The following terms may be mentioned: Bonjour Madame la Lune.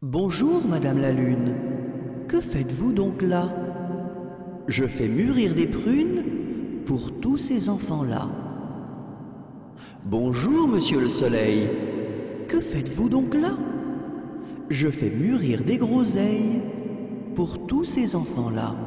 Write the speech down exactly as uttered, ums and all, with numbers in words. Bonjour Madame la Lune, que faites-vous donc là? Je fais mûrir des prunes pour tous ces enfants-là. Bonjour Monsieur le Soleil, que faites-vous donc là? Je fais mûrir des groseilles pour tous ces enfants-là.